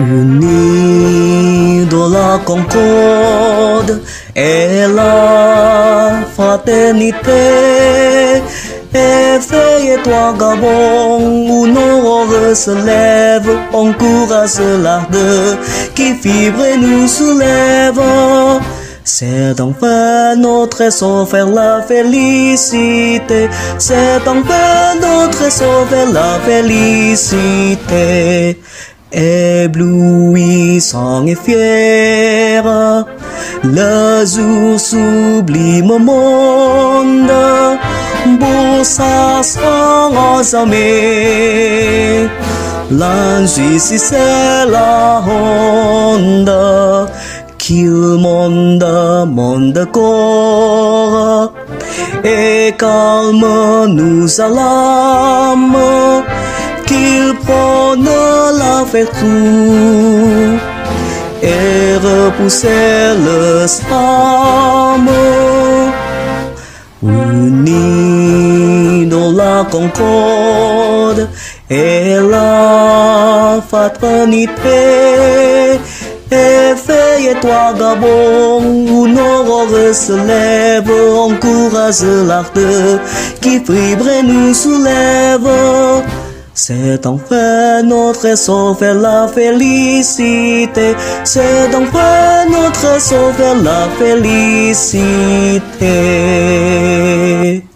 Unido la concorde et la fraternité. Éveille-toi Gabon, où nos heureux se lèvent. On court à ce larde qui vibre et nous soulève. C'est enfin notre essor vers la félicité. C'est enfin notre essor vers la félicité. Éblouissant et fier, le jour sublime au monde, pour s'asseoir aux amis, l'injustice la honte, qu'il monde corps, et calme nous à l'âme, qu'il prône la vertu et repousse le spam. Unis dans la concorde et la fraternité. Éveille-toi Gabon, où nos heureux se lèvent. Encourage l'arte qui vibre et nous soulève. C'est enfin notre essor vers la félicité. C'est enfin notre essor vers la félicité.